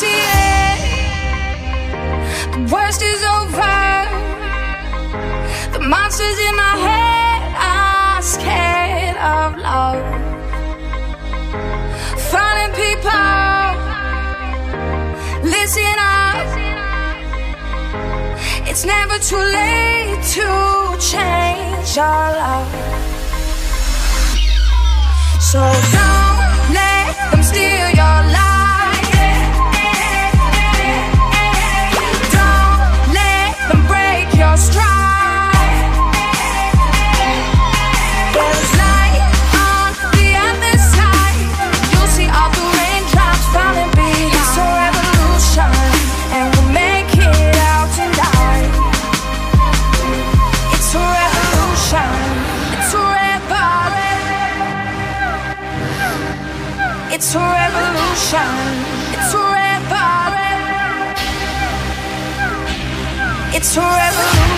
see it. The worst is over. The monsters in my head are scared of love. Fallen people, listen up. It's never too late to change your love. So don't let them steal your life. It's a revolution. It's a revolution. It's a revolution.